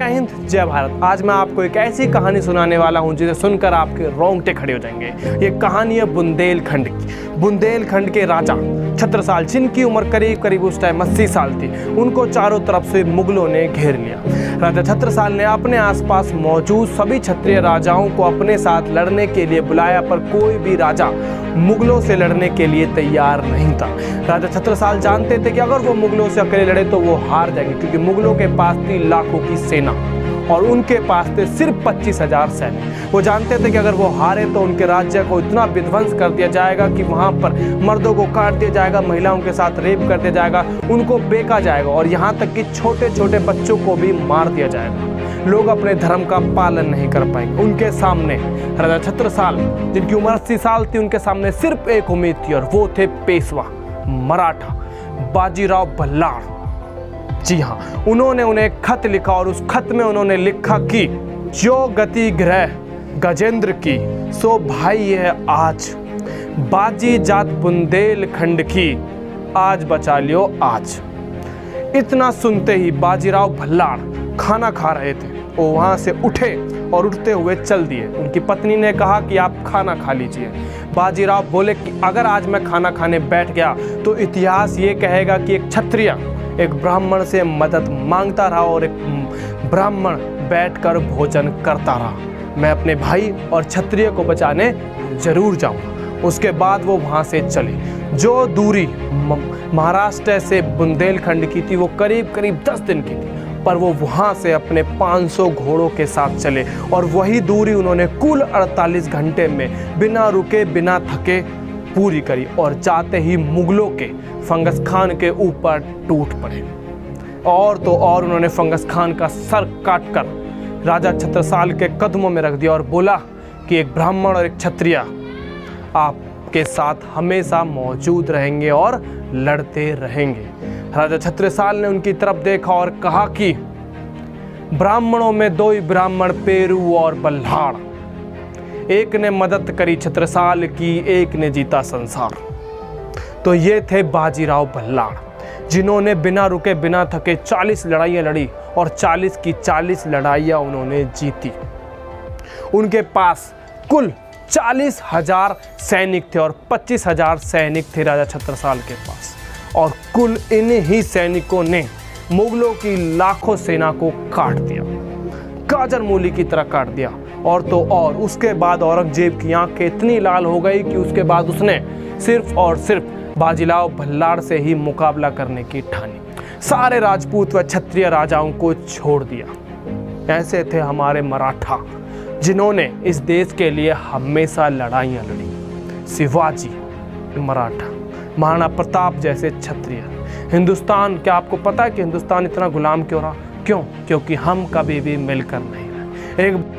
जय हिंद जय भारत। आज मैं आपको एक ऐसी कहानी सुनाने वाला हूं जिसे सुनकर आपके रोंगटे खड़े हो जाएंगे। ये कहानी है बुंदेलखंड की। बुंदेलखंड के राजा छत्रसाल, जिनकी उम्र करीब करीब उस टाइम 80 साल थी, उनको चारों तरफ से मुगलों ने घेर लिया। राजा छत्रसाल ने अपने आसपास मौजूद सभी क्षत्रिय राजाओं को अपने साथ लड़ने के लिए बुलाया, पर कोई भी राजा मुगलों से लड़ने के लिए तैयार नहीं था। राजा छत्रसाल जानते थे कि अगर वो मुगलों से अकेले लड़े तो वो हार जाएंगे, क्योंकि मुगलों के पास 3 लाखों की सेना और उनके पास थे सिर्फ 25,000 सैनिक। वो जानते थे कि अगर वो हारे तो उनके राज्य को इतना विध्वंस कर दिया जाएगा कि वहाँ पर मर्दों को काट दिया जाएगा, महिलाओं के साथ रेप कर दिया जाएगा, उनको बेका जाएगा और यहाँ तक कि छोटे छोटे बच्चों को भी मार दिया जाएगा। लोग अपने धर्म का पालन नहीं कर पाएंगे। उनके सामने राजा छत्रसाल, जिनकी उम्र 80 साल थी, उनके सामने सिर्फ एक उम्मीद थी और वो थे पेशवा मराठा बाजीराव बल्लाल। जी हाँ, उन्होंने उन्हें खत लिखा और उस खत में उन्होंने लिखा कि जो गति ग्रह गजेंद्र की सो भाई यह आज, बाजी जात बुंदेलखंड की आज बचा लियो आज। इतना सुनते ही बाजीराव बल्लाल खाना खा रहे थे, वो वहाँ से उठे और उठते हुए चल दिए। उनकी पत्नी ने कहा कि आप खाना खा लीजिए। बाजीराव बोले कि अगर आज मैं खाना खाने बैठ गया तो इतिहास ये कहेगा कि एक क्षत्रिय एक ब्राह्मण से मदद मांगता रहा और एक ब्राह्मण बैठकर भोजन करता रहा। मैं अपने भाई और क्षत्रिय को बचाने जरूर जाऊंगा। उसके बाद वो वहाँ से चले। जो दूरी महाराष्ट्र से बुंदेलखंड की थी वो करीब करीब 10 दिन की थी, पर वो वहाँ से अपने 500 घोड़ों के साथ चले और वही दूरी उन्होंने कुल 48 घंटे में बिना रुके बिना थके पूरी करी और जाते ही मुगलों के फंगस खान के ऊपर टूट पड़े। और तो और उन्होंने फंगस खान का सर काटकर राजा छत्रसाल के कदमों में रख दिया और बोला कि एक ब्राह्मण और एक क्षत्रिय आपके साथ हमेशा मौजूद रहेंगे और लड़ते रहेंगे। राजा छत्रसाल ने उनकी तरफ देखा और कहा कि ब्राह्मणों में 2 ही ब्राह्मण, पेरू और बल्हाड़। एक ने मदद करी छत्रसाल की, एक ने जीता संसार। तो ये थे बाजीराव बल्लाल, जिन्होंने बिना रुके बिना थके 40 लड़ाइयाँ लड़ी और 40 की 40 लड़ाइयाँ उन्होंने जीती। उनके पास कुल 40,000 सैनिक थे और 25,000 सैनिक थे राजा छत्रसाल के पास, और कुल इन्हीं सैनिकों ने मुगलों की लाखों सेना को काट दिया, गाजर मूली की तरह काट दिया। और तो और उसके बाद औरंगजेब की आंखें इतनी लाल हो गई कि उसके बाद उसने सिर्फ और सिर्फ बाजीराव बल्लाल से ही मुकाबला करने की ठानी। सारे राजपूत व क्षत्रिय राजाओं को छोड़ दिया। ऐसे थे हमारे मराठा, जिन्होंने इस देश के लिए हमेशा लड़ाइयाँ लड़ी। शिवाजी मराठा, महाराणा प्रताप जैसे क्षत्रिय। हिंदुस्तान, क्या आपको पता है कि हिंदुस्तान इतना गुलाम क्यों रहा? क्यों? क्योंकि हम कभी भी मिलकर नहीं रहे। एक